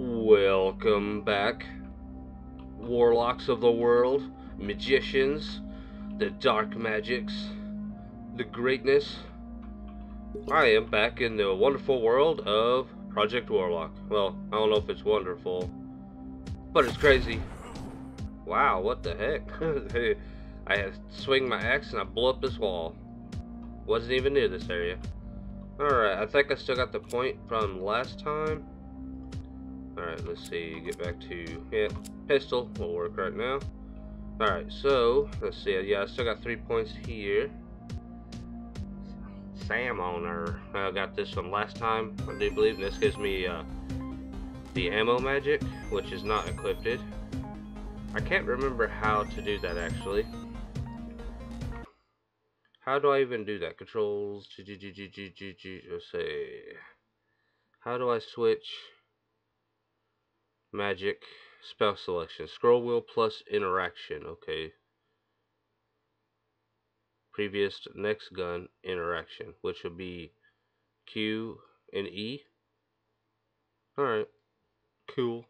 Welcome back, warlocks of the world, magicians, the dark magics, the greatness. I am back in the wonderful world of Project Warlock. Well, I don't know if it's wonderful, but it's crazy. Wow, what the heck? Hey, I had to swing my axe and I blew up this wall. Wasn't even near this area. Alright, I think I still got the point from last time. Alright, let's see, get back to, yeah, pistol will work right now. Alright, so, let's see, yeah, I still got 3 points here. Sam owner, I got this from last time, I do believe, and this gives me the ammo magic, which is not equipped. I can't remember how to do that, actually. How do I even do that? Controls, let's see, how do I switch? Magic, spell selection, scroll wheel plus interaction. Okay. Previous next gun interaction, which would be Q and E. Alright. Cool.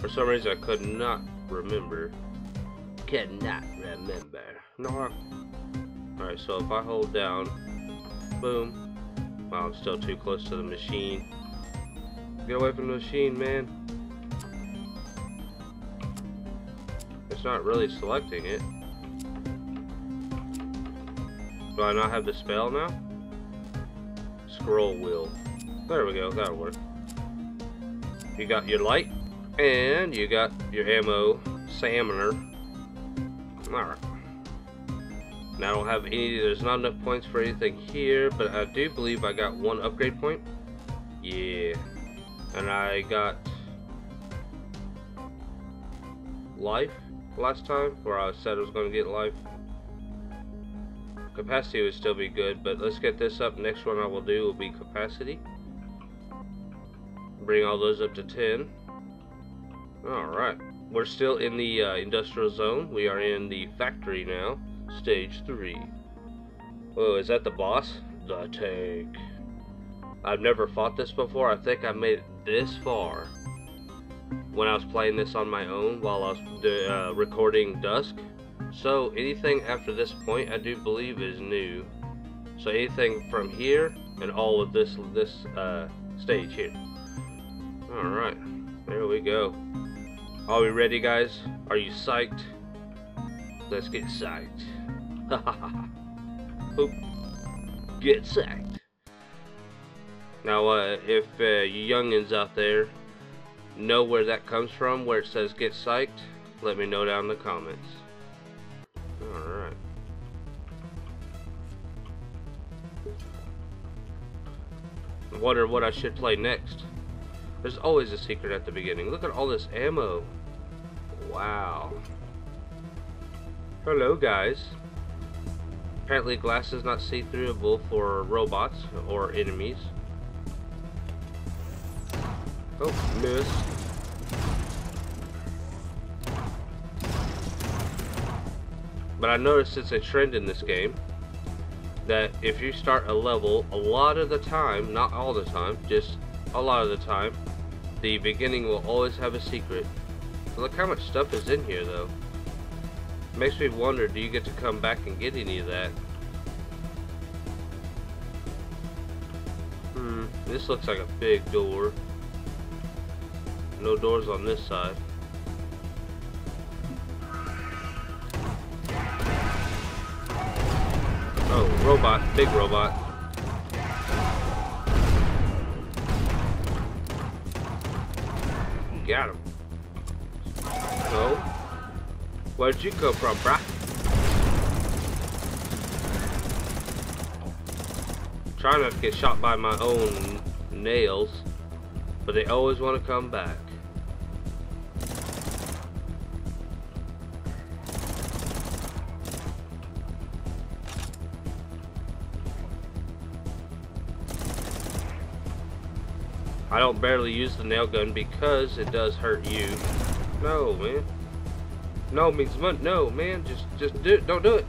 For some reason I could not remember. No. Alright, so if I hold down, boom. Wow, I'm still too close to the machine. Get away from the machine, man. Not really selecting it. Do I not have the spell now? Scroll wheel. There we go, that'll work. You got your light and you got your ammo salmoner. Alright. Now I don't have any, there's not enough points for anything here, but I do believe I got one upgrade point. Yeah. And I got life last time, where I said I was going to get life. Capacity would still be good, but let's get this up. Next one I will do will be capacity. Bring all those up to 10. Alright. We're still in the industrial zone. We are in the factory now. Stage 3. Whoa, is that the boss? The tank. I've never fought this before. I think I made it this far when I was playing this on my own while I was recording Dusk. So anything after this point I do believe is new. So anything from here and all of this stage here. Alright, there we go. Are we ready, guys? Are you psyched? Let's get psyched. Get psyched. Now if you youngins out there know where that comes from, where it says get psyched, let me know down in the comments. Alright. I wonder what I should play next. There's always a secret at the beginning. Look at all this ammo. Wow. Hello, guys. Apparently glass is not see-throughable for robots or enemies. Oh, miss. But I noticed it's a trend in this game that if you start a level, a lot of the time, not all the time, just a lot of the time, the beginning will always have a secret. Look how much stuff is in here, though. Makes me wonder, do you get to come back and get any of that? This looks like a big door. No doors on this side. Oh, robot, big robot. Got him. So, where'd you come from, brah? Trying not to get shot by my own nails, but they always want to come back. I don't barely use the nail gun because it does hurt you. No, man. No means money. No, man. Just do it. Don't do it.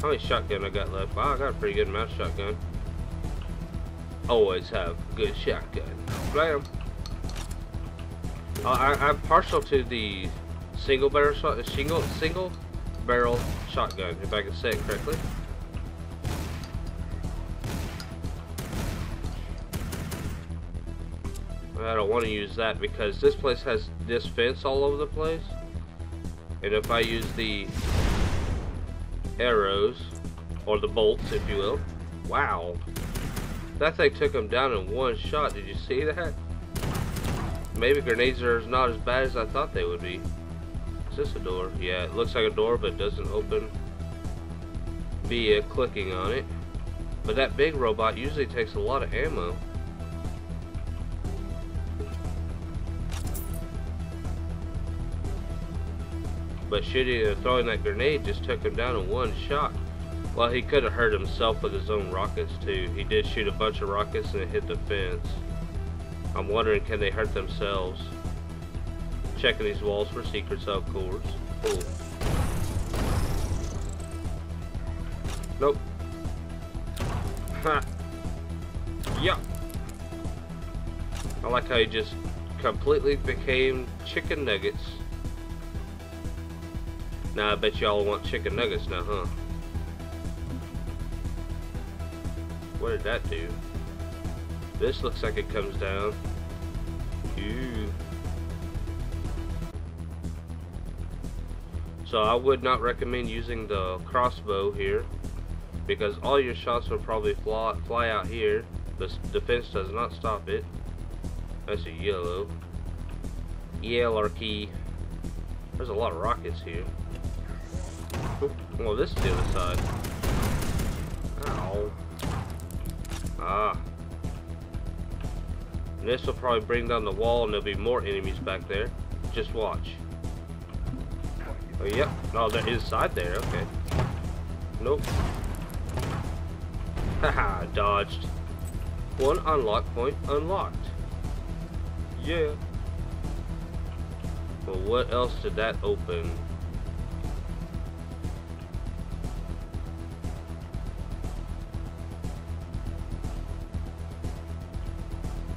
How many shotgun I got left? Wow, I got a pretty good amount of shotgun. always have a good shotgun. Blam. I'm partial to the single barrel shotgun, if I can say it correctly. But I don't want to use that because this place has this fence all over the place, and if I use the arrows or the bolts, if you will. Wow, that thing took him down in one shot. Did you see that? Maybe grenades are not as bad as I thought they would be. Is this a door? Yeah, it looks like a door, but it doesn't open via clicking on it. But that big robot usually takes a lot of ammo. But shooting and throwing that grenade just took him down in one shot. Well, he could have hurt himself with his own rockets too. He did shoot a bunch of rockets and it hit the fence. I'm wondering, can they hurt themselves? Checking these walls for secrets, of course. Cool. Nope. Ha! Yeah. I like how he just completely became chicken nuggets. Now I bet y'all want chicken nuggets now, huh? What did that do? This looks like it comes down. Ew. So I would not recommend using the crossbow here, because all your shots will probably fly out here. The fence does not stop it. That's a yellow. Yellow key. There's a lot of rockets here. Well, this is the other side. Ow. Ah. And this will probably bring down the wall, and there'll be more enemies back there. Just watch. Oh, yep. No, they're inside there. Okay. Nope. Haha, dodged. One unlock point unlocked. Yeah. Well, what else did that open?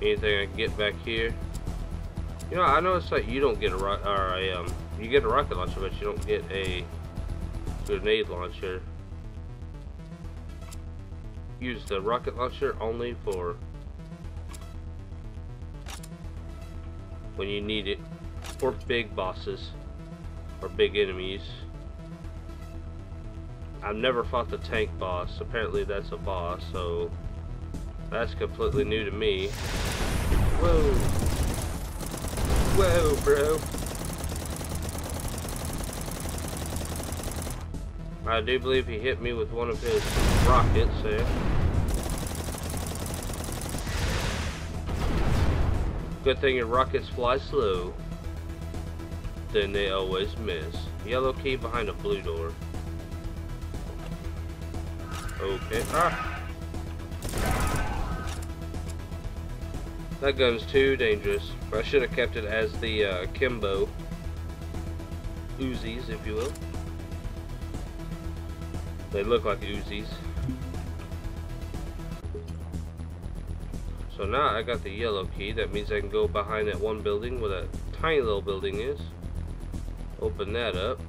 Anything I can get back here? You know, I noticed that you don't get a rocket, or a, you get a rocket launcher, but you don't get a grenade launcher. Use the rocket launcher only for when you need it for big bosses or big enemies. I've never fought the tank boss. Apparently that's a boss, so that's completely new to me. Whoa. Whoa, bro. I do believe he hit me with one of his rockets there. Good thing your rockets fly slow. Then they always miss. Yellow key behind a blue door. Okay. Ah! That gun's too dangerous. I should have kept it as the Kimbo Uzis, if you will. They look like Uzis. So now I got the yellow key. That means I can go behind that one building where that tiny little building is. Open that up.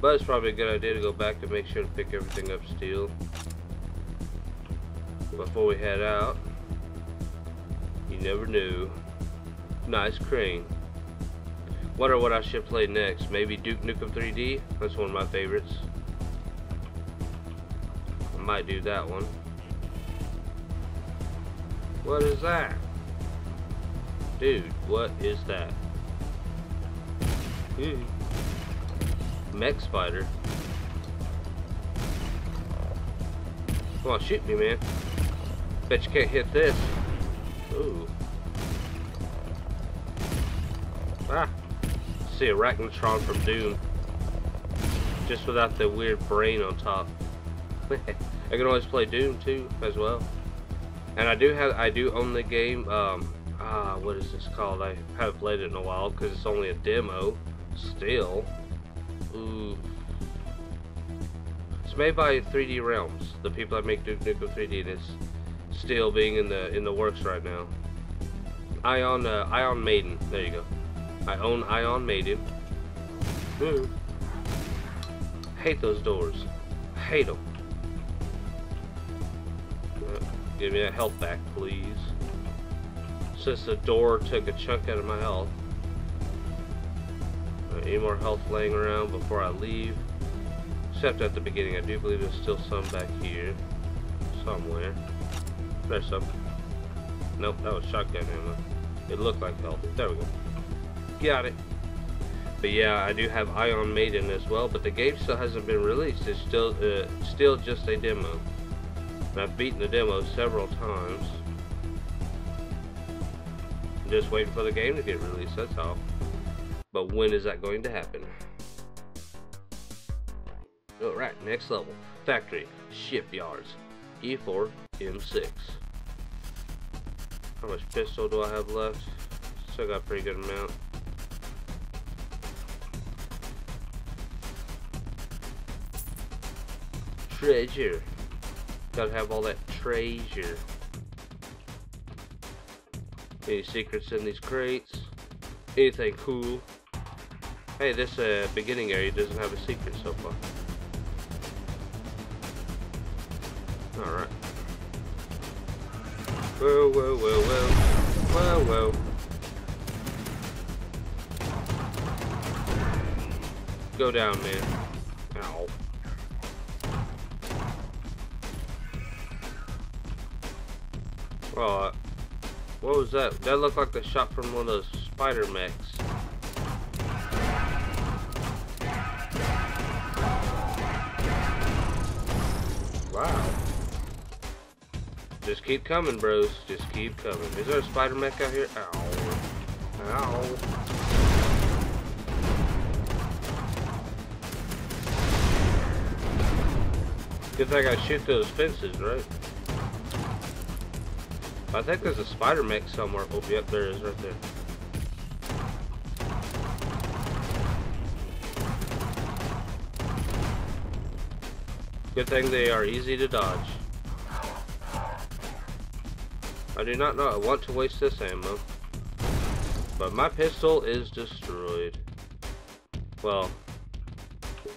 But it's probably a good idea to go back to make sure to pick everything up still before we head out. You never knew. Nice crane. Wonder what I should play next. Maybe Duke Nukem 3D? That's one of my favorites. I might do that one. What is that? Dude, what is that? Ooh. Mech spider. Come on, shoot me, man. Bet you can't hit this. Ooh. Ah. See, Arachnatron from Doom. Just without the weird brain on top. I can always play Doom too, as well. And I do own the game. What is this called? I haven't played it in a while because it's only a demo. Still. Ooh. It's made by 3D Realms, the people that make Duke Nukem 3D, and it's still being in the works right now. Ion Maiden. There you go. I own Ion Maiden. Ooh. Hate those doors. Hate them. Give me that health back, please. Since the door took a chunk out of my health. Any more health laying around before I leave? Except at the beginning, I do believe there's still some back here. Somewhere. There's some. Nope, that was shotgun ammo. It looked like health. There we go. Got it. But yeah, I do have Ion Maiden as well, but the game still hasn't been released. It's still just a demo. And I've beaten the demo several times. I'm just waiting for the game to get released, that's all. But when is that going to happen? Alright, next level. Factory. Shipyards. E4, M6. How much pistol do I have left? Still got a pretty good amount. Treasure. Gotta have all that treasure. Any secrets in these crates? Anything cool? Hey, this beginning area doesn't have a secret so far. Alright. Whoa, whoa, whoa, whoa. Whoa, whoa. Go down, man. Ow. Oh, what was that? That looked like the shot from one of those spider mechs. Wow. Just keep coming, bros. Just keep coming. Is there a spider mech out here? Ow. Ow. Good thing I shoot those fences, right? I think there's a spider mech somewhere. Oh, yep, there is right there. Good thing they are easy to dodge. I do not know. I want to waste this ammo. But my pistol is destroyed. Well,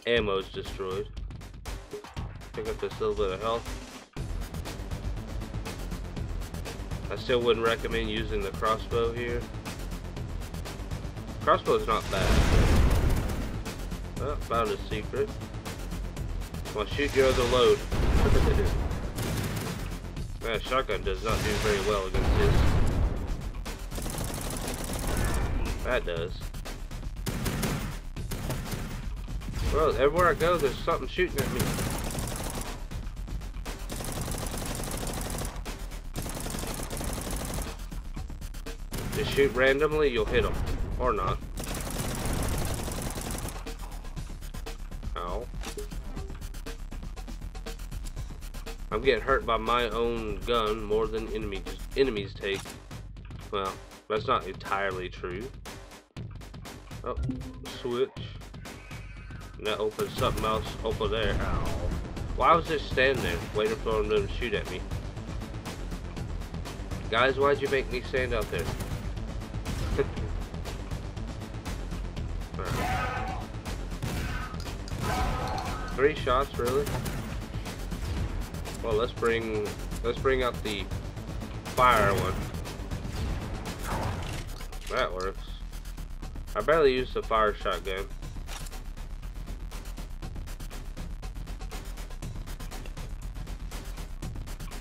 ammo is destroyed. Pick up this little bit of health. I still wouldn't recommend using the crossbow here. Crossbow's not bad. Oh, found a secret. Well, shoot your other load. That shotgun does not do very well against this. That does. Well, everywhere I go, there's something shooting at me. Just shoot randomly, you'll hit them. Or not. Ow. I'm getting hurt by my own gun more than enemies take. Well, that's not entirely true. Oh, switch. And that opens something else over there. Ow. Why was this standing there waiting for them to shoot at me? Guys, why'd you make me stand out there? Right. 3 shots, really? Well, let's bring out the fire one. That works. I barely used the fire shotgun.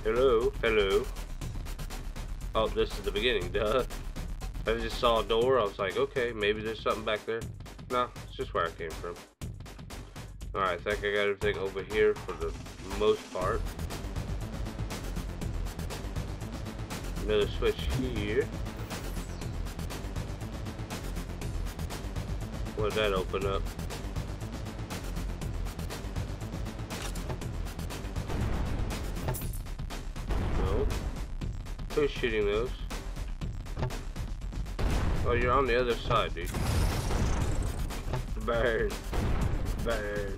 Hello, hello. Oh, this is the beginning, duh. I just saw a door, I was like, okay, maybe there's something back there. No, it's just where I came from. Alright, I think I got everything over here for the most part. Another switch here. What did that open up? No. Who's shooting those? Oh, you're on the other side, dude. Burn. Burn.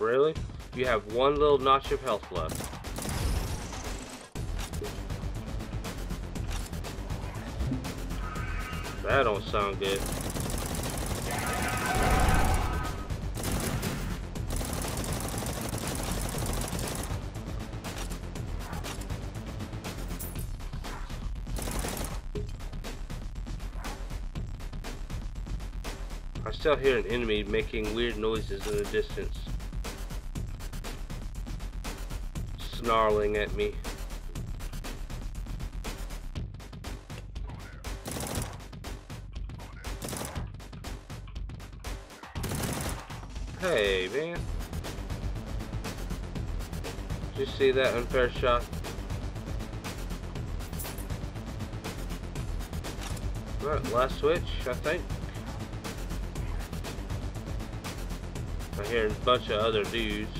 Really? You have one little notch of health left. That don't sound good. I still hear an enemy making weird noises in the distance, snarling at me. Hey, man. Did you see that unfair shot? Alright, last switch, I think. I hear a bunch of other dudes.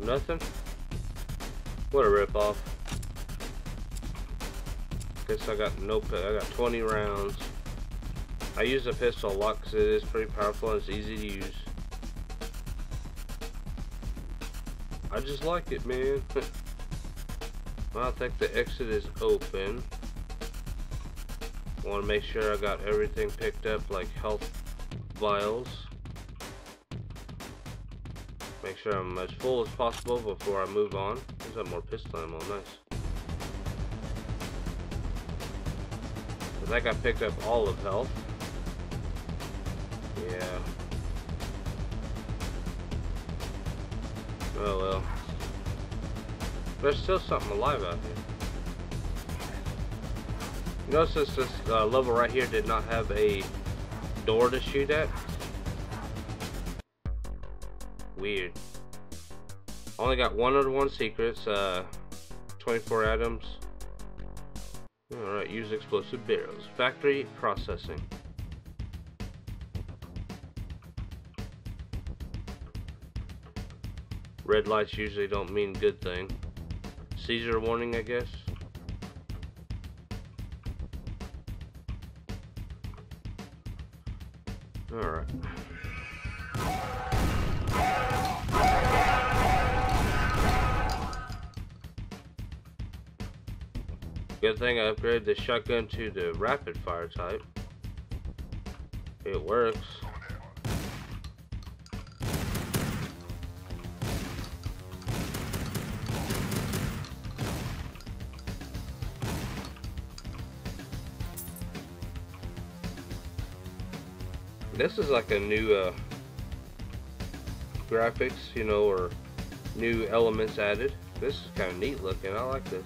Nothing? What a ripoff. Guess I got no, I got 20 rounds. I use a pistol a lot because it is pretty powerful and it's easy to use. I just like it, man. Well, I think the exit is open. I want to make sure I got everything picked up, like health vials. Make sure I'm as full as possible before I move on. There's that more pistol ammo, nice. I think I picked up all of health. Yeah. Oh well. There's still something alive out here. Notice this level right here did not have a door to shoot at. Weird. Only got 101 secrets, 24 items. Alright, use explosive barrels. Factory processing. Red lights usually don't mean good thing. Seizure warning, I guess. Alright. Good thing I upgraded the shotgun to the rapid fire type. It works. This is like a new graphics, you know, or new elements added. This is kind of neat looking. I like this.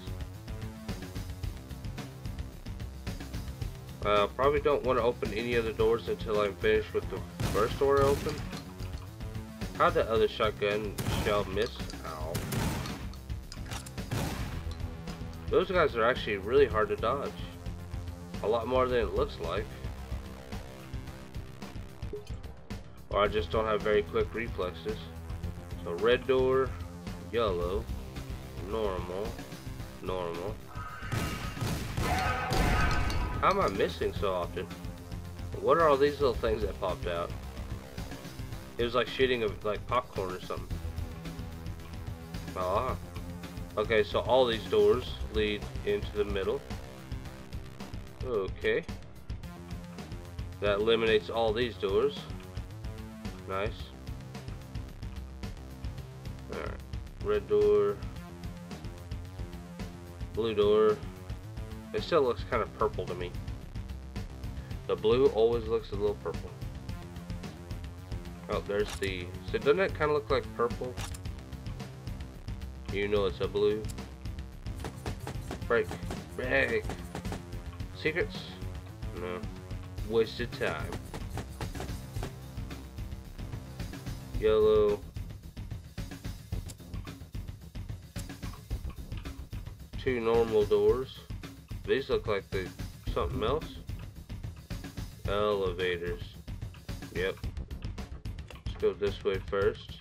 Probably don't want to open any other doors until I'm finished with the first door open. How the other shotgun shell miss? Ow. Those guys are actually really hard to dodge. A lot more than it looks like. Or I just don't have very quick reflexes. So red door, yellow, normal, normal. How am I missing so often? What are all these little things that popped out? It was like shooting like popcorn or something. Ah. Okay, so all these doors lead into the middle. Okay. That eliminates all these doors. Nice. Alright. Red door. Blue door. It still looks kind of purple to me. The blue always looks a little purple. Oh, there's the... So doesn't that kind of look like purple? You know it's a blue. Break. Break. Secrets? No. Wasted time. Yellow. 2 normal doors. These look like they something else. Elevators. Yep. Let's go this way first.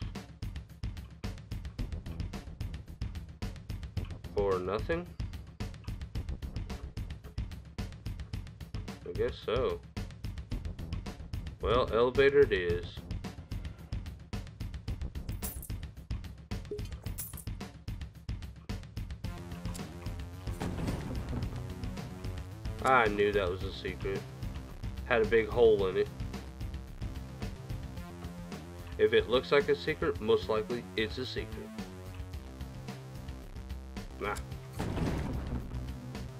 For nothing. I guess so. Well, elevator it is. I knew that was a secret. Had a big hole in it. If it looks like a secret, most likely it's a secret. Nah.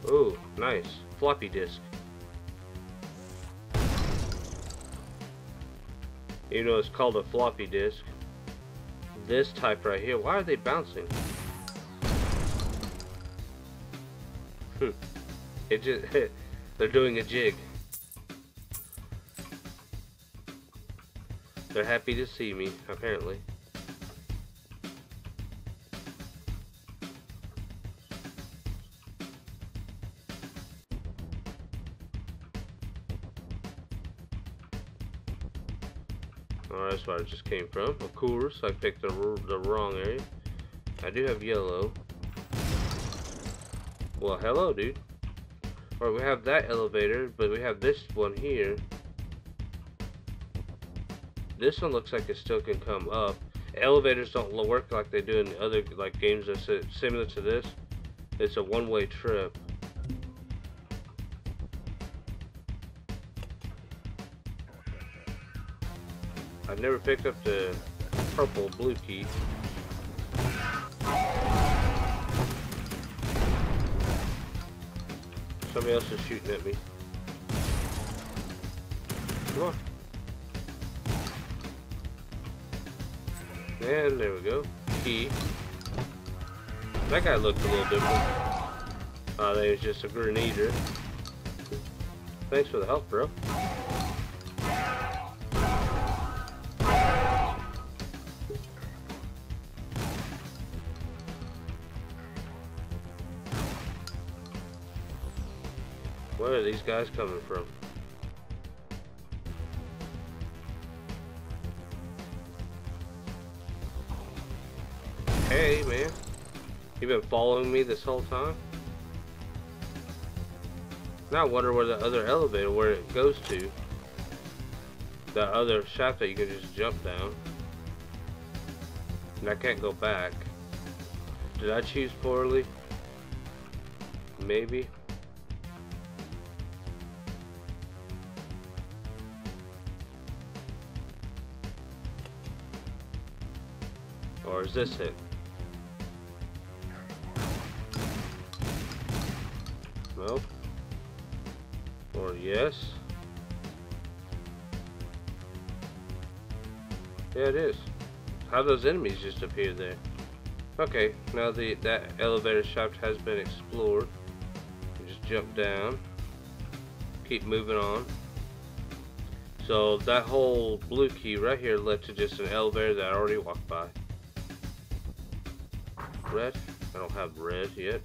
Oh, nice. Floppy disk. Even though it's called a floppy disk. This type right here, why are they bouncing? It just, they're doing a jig. They're happy to see me, apparently. Alright, that's where I just came from. Of course, I picked the wrong area. I do have yellow. Well, hello, dude. Alright, we have that elevator, but we have this one here. This one looks like it still can come up. Elevators don't work like they do in the other games that's similar to this. It's a one-way trip. I've never picked up the purple blue key. Somebody else is shooting at me. Come on. And there we go. Key. That guy looked a little different. Oh, that was just a grenadier. Thanks for the help, bro. Where are these guys coming from? Hey, man. You've been following me this whole time? Now I wonder where the other elevator, where it goes to. The other shaft that you can just jump down. And I can't go back. Did I choose poorly? Maybe. Or is this it? Nope. Or yes. Yeah, it is. How those enemies just appear there? Okay, now that elevator shaft has been explored. You just jump down. Keep moving on. So that whole blue key right here led to just an elevator that I already walked by. Red? I don't have red yet.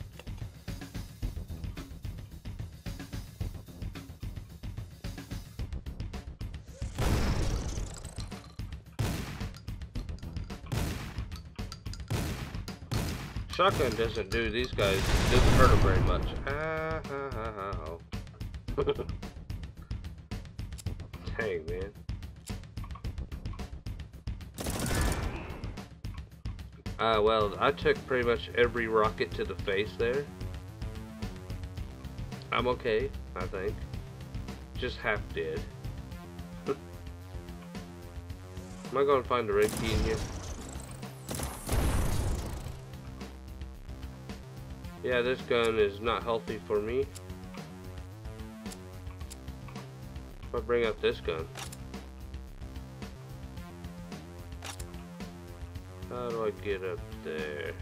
Shotgun doesn't do these guys, doesn't hurt them very much. Ah, ha, ha, ha, oh. Dang, man. Well, I took pretty much every rocket to the face there. I'm okay, I think. Just half dead. Am I gonna find the red key in here? Yeah, this gun is not healthy for me. If I bring up this gun. How do I get up there?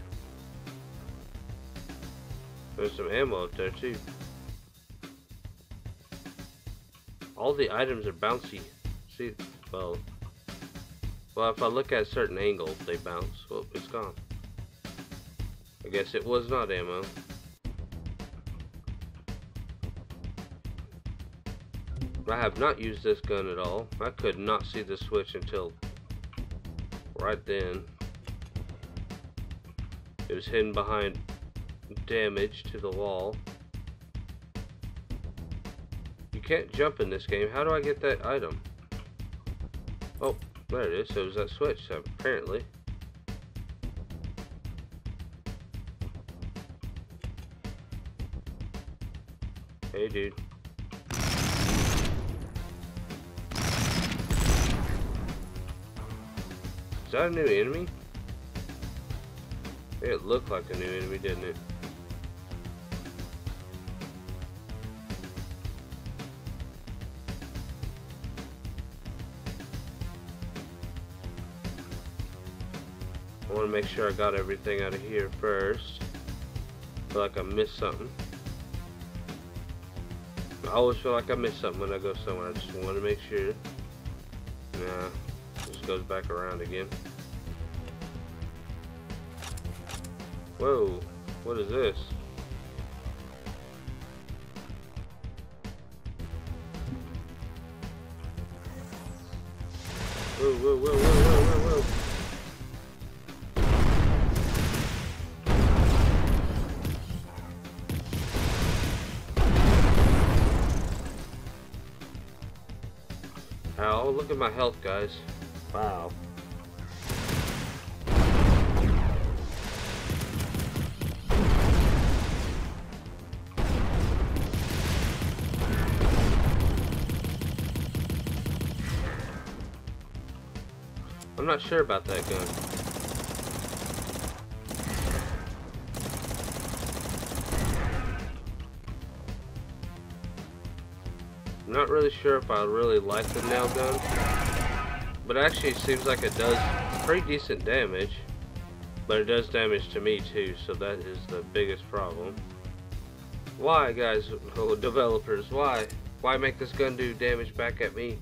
There's some ammo up there too. All the items are bouncy. See, well, if I look at a certain angle, they bounce. Well, it's gone. I guess it was not ammo. I have not used this gun at all. I could not see the switch until right then. It was hidden behind damage to the wall. You can't jump in this game. How do I get that item? Oh, there it is. So it was that switch, apparently. Hey, dude. Is that a new enemy? It looked like a new enemy, didn't it? I want to make sure I got everything out of here first. I feel like I missed something. I always feel like I missed something when I go somewhere. I just want to make sure. Nah, this goes back around again. Whoa, what is this? Whoa, whoa, whoa, whoa, whoa, whoa, whoa. Ow, look at my health, guys. Wow. I'm not sure about that gun. I'm not really sure if I really like the nail gun, but actually it seems like it does pretty decent damage, but it does damage to me too, so that is the biggest problem. Why, guys, oh, developers, why make this gun do damage back at me?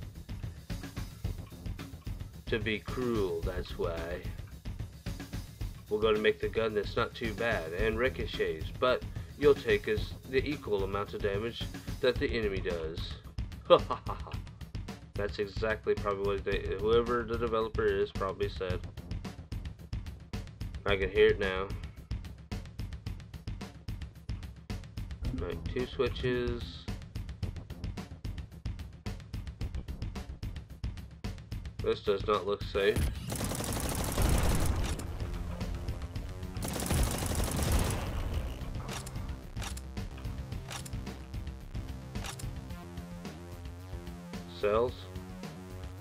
To be cruel, that's why. We're going to make the gun that's not too bad and ricochets, but you'll take us the equal amount of damage that the enemy does. That's exactly probably what whoever the developer is probably said. I can hear it now. Right, two switches. This does not look safe. Cells.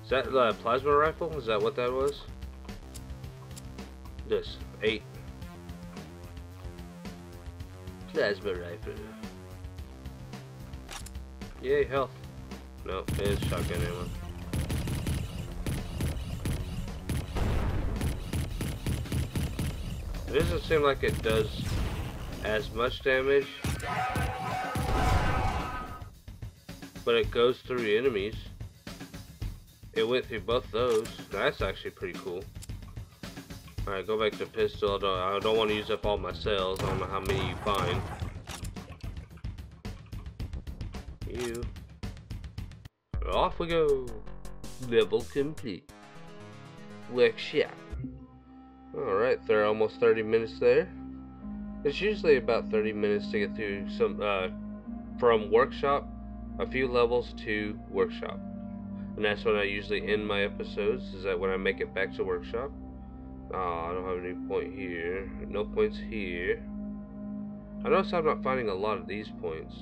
Is that a plasma rifle? Is that what that was? This. 8. Plasma rifle. Yay, health. No, it's shotgun ammo. It doesn't seem like it does as much damage, but it goes through enemies. It went through both those. That's actually pretty cool. Alright, go back to pistol. I don't want to use up all my cells. I don't know how many you find. You. Off we go. Level complete. Workshop. Alright, there are almost 30 minutes there. It's usually about 30 minutes to get through some, from workshop, a few levels to workshop. And that's when I usually end my episodes, is that when I make it back to workshop. Oh, I don't have any point here. No points here. I notice I'm not finding a lot of these points.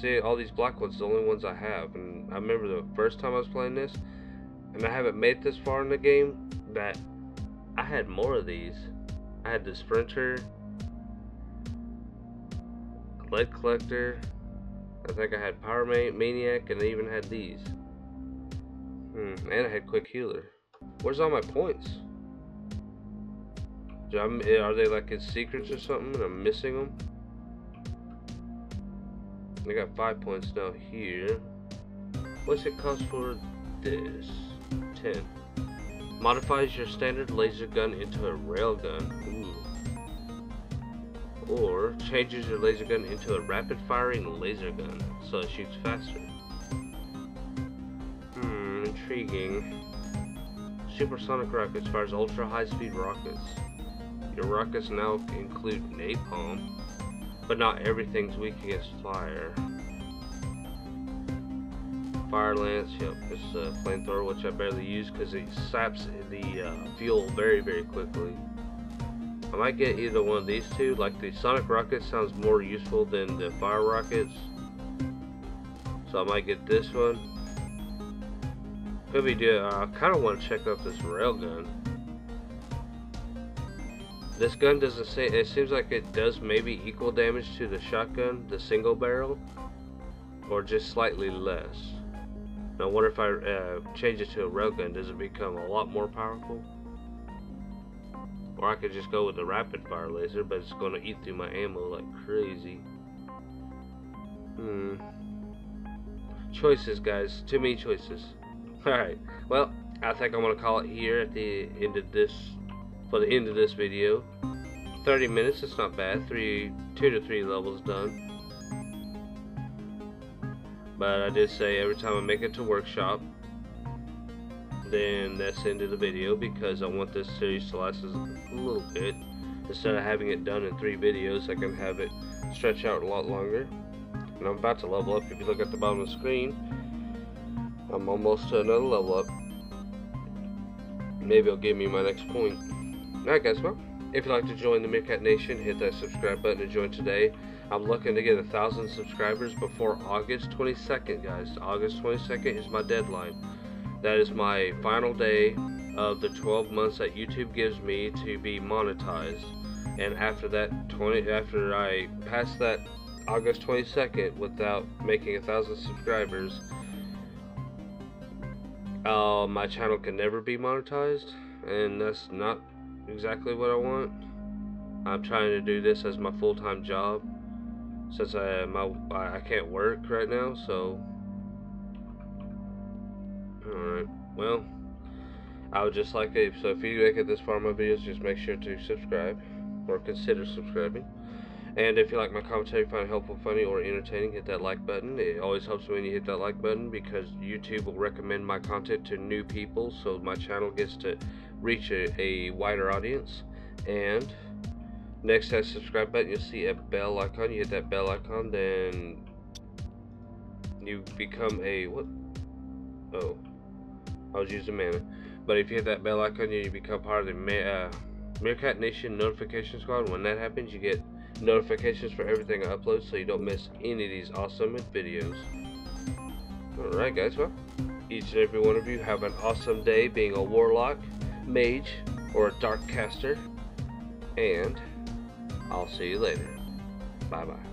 See, all these black ones, the only ones I have. And I remember the first time I was playing this, and I haven't made it this far in the game, that I had more of these. I had the sprinter, lead collector, I think I had power maniac, and I even had these. And I had quick healer. Where's all my points? Are they like in secrets or something and I'm missing them? I got 5 points down here. What's it cost for this? 10. Modifies your standard laser gun into a railgun. Ooh. Or changes your laser gun into a rapid firing laser gun so it shoots faster. Intriguing. Supersonic rockets fires ultra high speed rockets. Your rockets now include napalm, but not everything's weak against fire. fire lance, yep, it's a flamethrower, which I barely use because it saps the fuel very, very quickly. I might get either one of these two. Like the sonic rocket sounds more useful than the fire rockets, so I might get this one. Could be good. I kind of want to check out this railgun. This gun doesn't say, it seems like it does maybe equal damage to the shotgun, the single barrel, or just slightly less. Now I wonder if I change it to a railgun, does it become a lot more powerful? Or I could just go with the rapid fire laser, but it's going to eat through my ammo like crazy. Choices, guys. Too many choices. Alright, well, I think I'm going to call it here at the end of this, for the end of this video. 30 minutes, it's not bad. 2 to 3 levels done. But I did say every time I make it to workshop, then that's the end of the video, because I want this series to last us a little bit. Instead of having it done in 3 videos, I can have it stretch out a lot longer. And I'm about to level up. If you look at the bottom of the screen, I'm almost to another level up. Maybe it'll give me my next point. Alright guys, well, if you'd like to join the Meerkat Nation, hit that subscribe button and join today. I'm looking to get 1,000 subscribers before August 22nd, guys. August 22nd is my deadline. That is my final day of the 12 months that YouTube gives me to be monetized. And after that, after I pass that August 22nd without making 1,000 subscribers, my channel can never be monetized, and that's not exactly what I want. I'm trying to do this as my full-time job, since I can't work right now, so. Alright, well, I would just like it, so if you make it this far in my videos, just make sure to subscribe, or consider subscribing. And if you like my commentary, find it helpful, funny, or entertaining, hit that like button. It always helps me when you hit that like button, because YouTube will recommend my content to new people, so my channel gets to reach a wider audience. And next to that subscribe button, you'll see a bell icon. You hit that bell icon, then you become a, what? Oh, I was using mana. But if you hit that bell icon, you become part of the Meerkat Nation notification squad. When that happens, you get notifications for everything I upload, so you don't miss any of these awesome videos. Alright guys, well, each and every one of you have an awesome day being a warlock, mage, or a dark caster, and I'll see you later. Bye bye.